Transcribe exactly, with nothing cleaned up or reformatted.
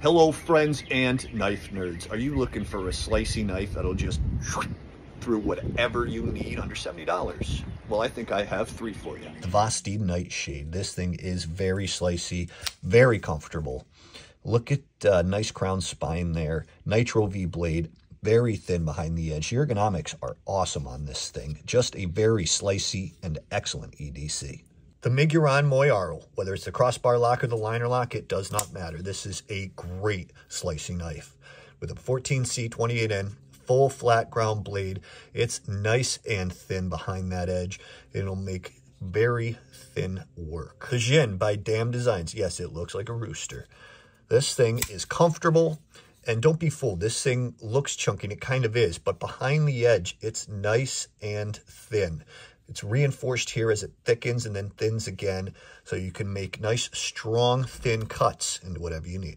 Hello friends and knife nerds. Are you looking for a slicey knife that'll just through whatever you need under seventy dollars? Well, I think I have three for you. The Vosteed Nightshade. This thing is very slicey, very comfortable. Look at uh, nice crown spine there. Nitro V blade, very thin behind the edge. The ergonomics are awesome on this thing. Just a very slicey and excellent E D C. The Miguron Moyaro, whether it's the crossbar lock or the liner lock, it does not matter. This is a great slicing knife. With a fourteen C twenty-eight N full flat ground blade, it's nice and thin behind that edge. It'll make very thin work. The Djinn by Damned Designs. Yes, it looks like a rooster. This thing is comfortable, and don't be fooled. This thing looks chunky, and it kind of is, but behind the edge, it's nice and thin. It's reinforced here as it thickens and then thins again, so you can make nice, strong, thin cuts into whatever you need.